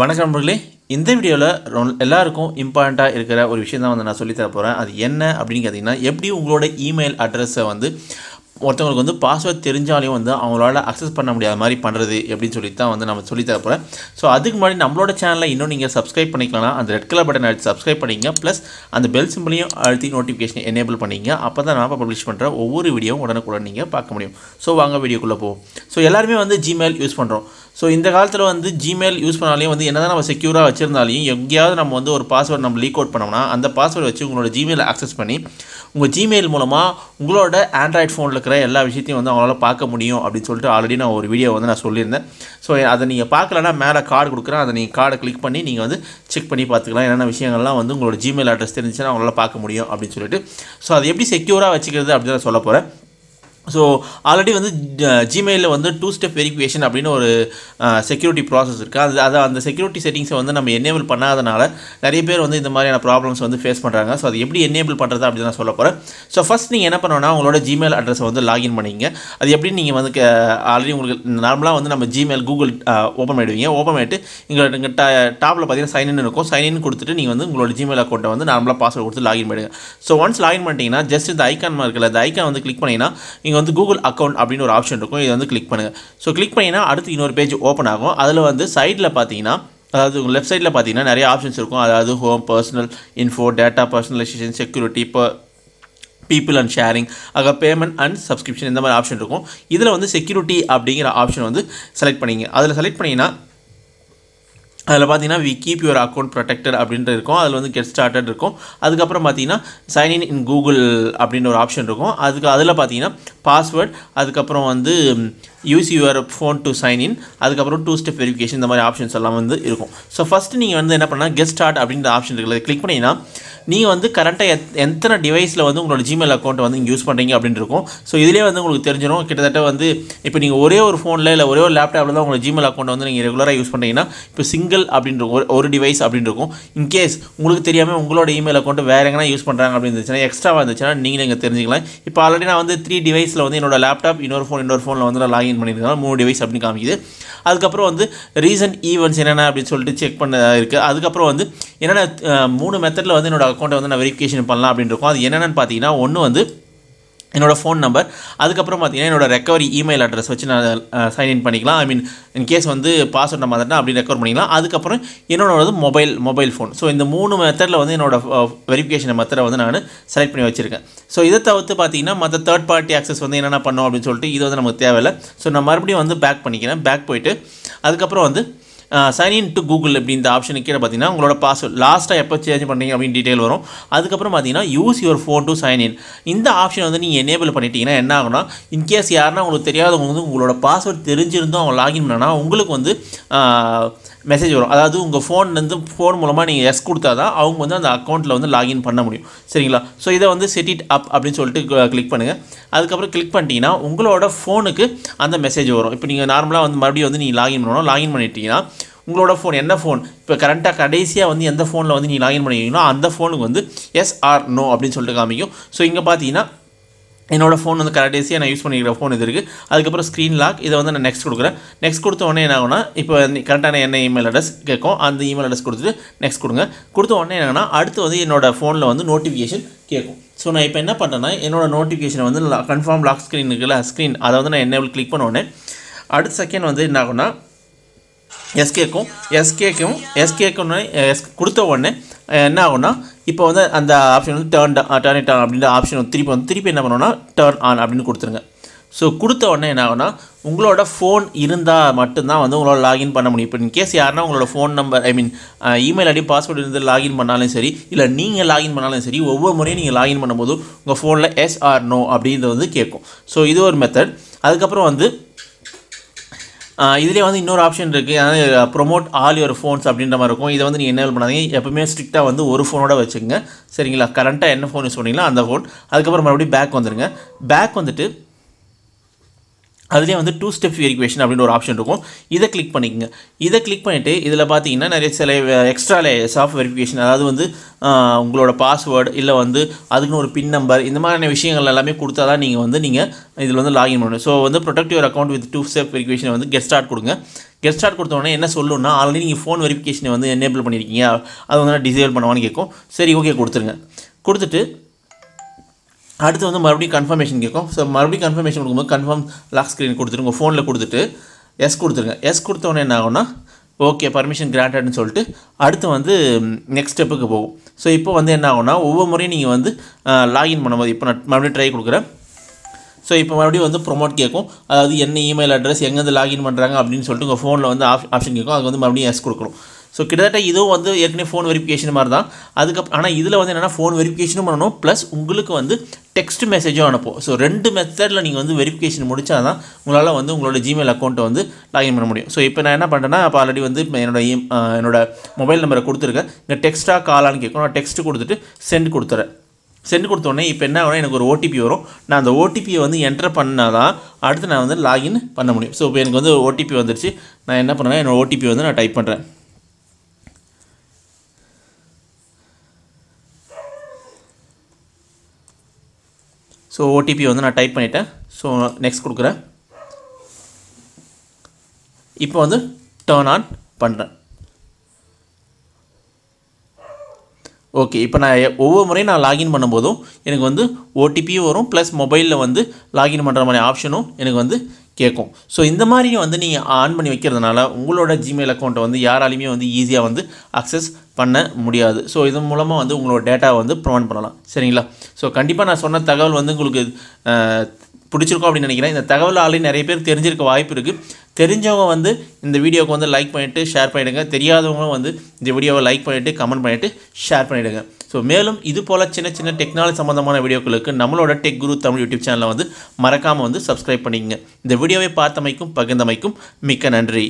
வணக்கம் நண்பர்களே இந்த வீடியோல எல்லாருக்கும் இம்பார்ட்டண்டா இருக்கிற ஒரு விஷயம் தான் வந்து நான் சொல்லி தர போறேன் அது என்ன அப்படிங்க கேட்டினா எப்படி உங்களோட இமெயில் அட்ரஸ் வந்து ஒருத்தங்களுக்கு வந்து பாஸ்வேர்ட் தெரிஞ்சாலும் வந்து அவங்களால அக்சஸ் பண்ண முடியாத மாதிரி பண்றது அப்படினு சொல்லி தான் வந்து நான் சொல்லி தர போறேன் சோ அதுக்கு முன்னாடி நம்மளோட சேனலை இன்னும் நீங்க Subscribe பண்ணிக்கலனா அந்த ரெட் கலர் பட்டன் அழுத்தி Subscribe பண்ணிங்க ப்ளஸ் அந்த பெல் சிம்பலையும் அழுத்தி நோட்டிஃபிகேஷன் enable பண்ணிங்க அப்பதான் நான் பப்ளிஷ் பண்ற ஒவ்வொரு வீடியோவும் உடனுக்குடன் நீங்க பார்க்க முடியும் சோ வாங்க வீடியோக்குள்ள போவோம் சோ எல்லாரும் வந்து Gmail யூஸ் பண்றோம் So, in the காலத்துல வந்து Gmail யூஸ் பண்ணாலும் வந்து என்னதா நம்ம செக்யூரா வச்சிருந்தாலும் எங்கயாவது நம்ம வந்து ஒரு பாஸ்வேர்ட் நம்ம லீக் அவுட் பண்ணோம்னா அந்த பாஸ்வேர்ட் வச்சு உங்களோட Gmail அக்சஸ் பண்ணி உங்க Gmail மூலமா உங்களோட Android phoneல இருக்கிற எல்லா விஷயத்தையும் வந்து அவங்களால பார்க்க முடியும் அப்படி சொல்லிட்டு ஆல்ரெடி நான் ஒரு வீடியோ வந்து நான் சொல்லியிருந்தேன் சோ அத நீங்க பார்க்கலனா மேல கார்டு கொடுக்கறேன் அத நீங்க கார்டை கிளிக் பண்ணி நீங்க வந்து செக் பண்ணி பார்த்துக்கலாம் என்னென்ன விஷயங்கள்லாம் வந்து உங்களோட Gmail அட்ரஸ் தெரிஞ்சினா அவங்களால பார்க்க முடியும் அப்படி சொல்லிட்டு சோ அது எப்படி செக்யூரா வச்சிக்கிறது அப்படி நான் சொல்ல போறேன் So, already Gmail is two-step verification security process. The security settings are enabled. There are problems that face. So, enable it. So, first, you can log in Gmail address. Normally, Gmail Google open it. You can tab sign in. You Gmail account normal password log in. So, once log in, just the icon click Google account அப்படின ஒரு option இருக்கும் இத வந்து click பண்ணுங்க so click பண்ணினா அடுத்து இன்னொரு page open ஆகும் அதுல வந்து சைடுல பாத்தீங்கன்னா அதாவது உங்க லெஃப்ட் சைடுல பாத்தீங்கன்னா நிறைய ஆப்ஷன்ஸ் இருக்கும் அதாவது home personal info data personalisation security people and sharing aga payment and subscription இந்த மாதிரி ஆப்ஷன் இருக்கும் இதுல வந்து security அப்படிங்கற ஆப்ஷன் வந்து செலக்ட் பண்ணீங்க அதுல செலக்ட் பண்ணினா அதுல பாத்தீங்கன்னா we keep your account protected அப்படின்ற இருக்கும் அதுல வந்து get started இருக்கும் அதுக்கு அப்புறம் பாத்தீங்கன்னா sign in google அப்படின ஒரு ஆப்ஷன் இருக்கும் அதுக்கு அதுல பாத்தீங்கன்னா password அதுக்கு அப்புறம் வந்து use your phone to sign in அதுக்கு அப்புறம் two step verification இந்த மாதிரி ஆப்ஷன்ஸ் எல்லாம் வந்து இருக்கும் சோ ஃபர்ஸ்ட் நீங்க வந்து என்ன பண்ணா get start அப்படின்ற ஆப்ஷன் இருக்குல click பண்ணீனா நீங்க வந்து கரண்டா எத்தனை டிவைஸ்ல வந்து உங்களோட Gmail அக்கவுண்ட் வந்து யூஸ் பண்றீங்க அப்படினு இருக்கும் சோ இதுலயே வந்து உங்களுக்கு தெரிஞ்சிரும் கிட்டத்தட்ட வந்து இப்போ நீங்க ஒரே ஒரு phoneல இல்ல ஒரே ஒரு லேப்டாப்ல தான் உங்க Gmail அக்கவுண்ட் வந்து நீங்க ரெகுலரா யூஸ் பண்றீங்கன்னா இப்போ single அப்படின்ற ஒரு டிவைஸ் அப்படி இருக்கும் in case உங்களுக்கு தெரியாம உங்களோட email அக்கவுண்ட் வேறங்கனா யூஸ் பண்றாங்க அப்படி இருந்துச்சுனா எக்ஸ்ட்ரா வந்துச்சுனா நீங்க தெரிஞ்சிக்கலாம் இப்போ ஆல்ரெடி நான் வந்து 3 டிவைஸ்ல வந்து என்னோட லேப்டாப் இன்னொரு phoneல வந்து லாகின் பண்ணிருக்கேன் 3 டிவைஸ் அப்படி காமிக்குது அதுக்கு அப்புறம் வந்து recent events என்னன்னா அப்படி சொல்லிட்டு செக் பண்ண இருக்கு அதுக்கு அப்புறம் வந்து என்னன்னா மூணு மெத்தட்ல வந்து என்னோட அக்கவுண்ட வந்து நான் வெரிஃபிகேஷன் பண்ணலாம் அப்படி இருக்கும் அது என்னன்னு பாத்தீங்கன்னா ஒன்னு வந்து என்னோட ஃபோன் நம்பர் அதுக்கு அப்புறம் பாத்தீங்கன்னா என்னோட ரெக்கவரி இமெயில் அட்ரஸ் வச்சு நான் சைன் இன் பண்ணிக்கலாம் ஐ மீன் இன் கேஸ் வந்து பாஸ்வேர்ட் நம்ம அதட்ட அப்படி ரெக்கவர் பண்ணிக்கலாம் அதுக்கு அப்புறம் என்னோடது மொபைல் ஃபோன் சோ இந்த மூணு மெத்தட்ல வந்து என்னோட வெரிஃபிகேஷன் மெத்தட வந்து நான் செலக்ட் பண்ணி வச்சிருக்கேன் சோ இத தவிர்த்து பாத்தீங்கன்னா மத்த थर्ड பார்ட்டி ஆக்சஸ் வந்து என்னன்னா பண்ணோம் அப்படி சொல்லிட்டு இது வந்து நமக்கு தேவையில்லை சோ நான் மறுபடியும் வந்து பேக் பண்ணிக்கிறேன் பேக் போயிடு அதுக்கு அப்புறம் வந்து sign in to google அப்படிங்க ஆப்ஷன் கீழ பாத்தீங்கன்னா உங்களோட பாஸ்வேர்ட் லாஸ்டா எப்ப சேஞ்ச் பண்ணீங்க அப்படி டீடைல் வரும் அதுக்கு அப்புறம் பாத்தீங்கன்னா use your phone to sign in இந்த ஆப்ஷன் வந்து நீங்க enable பண்ணிட்டீங்கன்னா என்ன ஆகும்னா in case யாரனா உங்களுக்கு தெரியாதவங்க வந்து உங்களோட பாஸ்வேர்ட் தெரிஞ்சிருந்தா அவங்க லாகின் பண்ணனா உங்களுக்கு வந்து மெசேஜ் வரும் அதாவது உங்க ஃபோன்ல இருந்து ஃபோன் மூலமா நீங்க எஸ் கொடுத்தாதான் அவங்க வந்து அந்த அக்கவுண்ட்ல வந்து லாகின் பண்ண முடியும் சரிங்களா சோ இத வந்து செட் இட் அப் அப்படி சொல்லிட்டு கிளிக் பண்ணுங்க அதுக்கு அப்புறம் கிளிக் பண்ணிட்டீங்கன்னா உங்களோட ஃபோனுக்கு அந்த மெசேஜ் வரும் இப்போ நீங்க நார்மலா வந்து மறுபடியும் வந்து நீங்க லாகின் பண்ணனும் லாகின் பண்ணிட்டீங்கன்னா உங்களோட ஃபோன் என்ன ஃபோன் இப்போ கரெண்டா கடைசியா வந்து எந்த ஃபோன்ல வந்து நீங்க லாகின் பண்ணீங்களோ அந்த ஃபோனுக்கு வந்து எஸ் ஆர் நோ அப்படி சொல்லிட்டு காமிக்கும் சோ இங்க பாத்தீங்கன்னா என்னோட ஃபோன் வந்து கரெக்டேசியா நான் யூஸ் பண்ணிக்கிற ஃபோன் இது இருக்கு அதுக்கு அப்புறம் ஸ்கிரீன் லாக் இத வந்து நான் நெக்ஸ்ட் கொடுக்கிறேன் நெக்ஸ்ட் கொடுத்த உடனே என்ன ஆகும்னா இப்போ கரெக்ட்டான என்ன இமெயில் அட்ரஸ் கேக்கும் அந்த இமெயில் அட்ரஸ் கொடுத்துட்டு நெக்ஸ்ட் கொடுங்க கொடுத்த உடனே என்ன ஆகும்னா அடுத்து வந்து என்னோட ஃபோன்ல வந்து நோட்டிஃபிகேஷன் கேக்கும் சோ நான் இப்போ என்ன பண்றேன்னா என்னோட நோட்டிஃபிகேஷன் வந்து கன்ஃபார்ம் லாக் ஸ்கிரீன் இருக்குல ஸ்கிரீன் அத வந்து நான் enable கிளிக் பண்ண உடனே அடுத்த செகண்ட் வந்து என்ன ஆகும்னா எஸ் கேக்கும் கொடுத்த உடனே என்ன ஆகும்னா இப்போ வந்து அந்த ஆப்ஷன் வந்து டர்ன் இட் ஆன் அப்படிங்கிற ஆப்ஷன் திருப்பி என்ன பண்ணனும்னா டர்ன் ஆன் அப்படினு கொடுத்துருங்க சோ கொடுத்த உடனே என்ன ஆகும்னா உங்களோட ஃபோன் இருந்தா மட்டும் தான் வந்து உங்களோட லாகின் பண்ண முடியும் இப்போ in case யாரனா உங்களோட phone number I mean email ID password இருந்து லாகின் பண்ணாலும் சரி இல்ல நீங்க லாகின் பண்ணாலும் சரி ஒவ்வொரு முறையும் நீங்க லாகின் பண்ணும்போது உங்க ஃபோன்ல எஸ் ஆர் நோ அப்படிங்கிறது வந்து கேக்கும் சோ இது ஒரு மெத்தட் அதுக்கு அப்புறம் வந்து இதுல வந்து இன்னொரு ஆப்ஷன் இருக்கு அதாவது ப்ரோமோட் ஆல் யுவர் ஃபோன்ஸ் அப்படின்ற மாதிரி இருக்கும் இத வந்து நீங்க எனேபிள் பண்ணாதீங்க எப்பவுமே ஸ்ட்ரிக்ட்டா வந்து ஒரு ஃபோனோட வெச்சுங்க சரிங்களா கரண்டா என்ன ஃபோன் யூஸ் பண்ணீங்களோ அந்த ஃபோன் அதுக்கு அப்புறம் மறுபடியும் பேக் வந்துருங்க பேக் வந்துட்டு அதுலயே வந்து 2 step verification அப்படின ஒரு ஆப்ஷன் இருக்கும் இத கிளிக் பண்ணிக்கங்க இத கிளிக் பண்ணிட்டு இதல பாத்தீங்கன்னா நிறைய சில எக்ஸ்ட்ரா லேயர்ஸ் ஆஃப் வெரிஃபிகேஷன் அதாவது வந்து உங்களோட பாஸ்வேர்ட் இல்ல வந்து அதுக்கு ஒரு பின் நம்பர் இந்த மாதிரி விஷயங்கள் எல்லாமே கொடுத்தா தான் நீங்க இதல வந்து லாகின் பண்ணணும் சோ வந்து protect your account with 2 step verification வந்து get start கொடுங்க get start கொடுத்தோனே என்ன சொல்லும்னா ஆல்ரெடி நீங்க phone verification வந்து enable பண்ணிருக்கீங்க அது வந்து disable பண்ணவான்னு கேக்கும் சரி ஓகே கொடுத்துருங்க கொடுத்துட்டு அடுத்து வந்து மறுபடியும் கன்ஃபர்மேஷன் கேக்கும் சோ மறுபடியும் கன்ஃபர்மேஷன் கொடுக்கும்போது கன்ஃபார்ம் லாக் ஸ்கிரீன் கொடுத்துருங்க போன்ல கொடுத்துட்டு எஸ் கொடுத்துருங்க எஸ் கொடுத்த உடனே என்ன ஆகும்னா ஓகே 퍼மிஷன் granted னு சொல்லிட்டு அடுத்து வந்து நெக்ஸ்ட் ஸ்டெப்புக்கு போகும் சோ இப்போ வந்து என்ன ஆகும்னா ஒவ்வொரு முறை நீங்க வந்து லாகின் பண்ணும்போது இப்போ நான் மறுபடியும் ட்ரை கொடுக்கிறேன் சோ இப்போ மறுபடியும் வந்து ப்ரோமோட் கேக்கும் அதாவது என்ன ஈமெயில் அட்ரஸ் எங்க இருந்து லாகின் பண்றாங்க அப்படினு சொல்லிட்டு உங்க போன்ல வந்து ஆப்ஷன் கேக்கும் அதுக்கு வந்து மறுபடியும் எஸ் கொடுக்கணும் So, கிட்டத்தட்ட இது வந்து ஏற்கனவே phone verification மாதிரி தான் அதுக்கு ஆனா இதுல வந்து என்னன்னா phone verification பண்ணனும் plus உங்களுக்கு வந்து text message அனுப்பும் சோ ரெண்டு மெத்தட்ல நீங்க வந்து வெரிஃபிகேஷன் முடிச்சாதான் உங்களால வந்து உங்களோட Gmail அக்கவுண்ட் வந்து லாகின் பண்ண முடியும் சோ இப்போ நான் என்ன பண்றேன்னா அப்ப ஆல்ரெடி வந்து என்னோட மொபைல் நம்பரை கொடுத்திருக்கேன் இங்க டெக்ஸ்டா காலான்னு கேக்கும் நான் டெக்ஸ்ட் கொடுத்துட்டு சென்ட் கொடுத்துறேன் சென்ட் கொடுத்த உடனே இப்போ என்ன ஆகும்னா எனக்கு ஒரு OTP வரும் நான் அந்த OTP வந்து என்டர் பண்ணாதான் அடுத்து நான் வந்து லாகின் பண்ண முடியும் சோ இப்போ எனக்கு வந்து OTP வந்துருச்சு நான் என்ன பண்றேன்னா என்னோட OTP வந்து நான் டைப் பண்றேன் So OTP வந்து நான் டைப் பண்ணிட்டேன் சோ நெக்ஸ்ட் கொடுக்கறேன் இப்போ வந்து டர்ன் ஆன் பண்றேன் ஓகே இப்போ நான் ஒவ்வொரு முறை நான் லாகின் பண்ணும்போது எனக்கு வந்து OTP வரும் + மொபைல்ல வந்து லாகின் பண்ற மாதிரி ஆப்ஷனும் எனக்கு வந்து கேக்கும் சோ இந்த மாதிரி வந்து நீங்க ஆன் பண்ணி வைக்கிறதுனால உங்களோட Gmail அக்கவுண்ட் வந்து யாராலுமே வந்து ஈஸியா வந்து அக்சஸ் பண்ண முடியாது சோ இது மூலமா வந்து உங்களோட டேட்டா வந்து ப்ரொவண்ட் பண்ணலாம் சரிங்களா சோ கண்டிப்பா நான் சொன்ன தகவல் வந்து உங்களுக்கு பிடிச்சிருக்கும் அப்படி நினைக்கிறேன் இந்த தகவல் ஆல்ரெடி நிறைய பேர் தெரிஞ்சிருக்க வாய்ப்பு இருக்கு தெரிஞ்சவங்க வந்து இந்த வீடியோக்கு வந்து லைக் பண்ணிட்டு ஷேர் பண்ணிடுங்க தெரியாதவங்க வந்து இந்த வீடியோவை லைக் பண்ணிட்டு கமெண்ட் பண்ணிட்டு ஷேர் பண்ணிடுங்க சோ மேலும் இது போல சின்ன சின்ன டெக்னாலஜி சம்பந்தமான வீடியோக்களுக்கு நம்மளோட டெக் குரு தமிழ் YouTube சேனலை வந்து மறக்காம வந்து Subscribe பண்ணிக்கங்க இந்த வீடியோவை பார்த்தமைக்கும் பகிர்ந்தமைக்கும் மிக்க நன்றி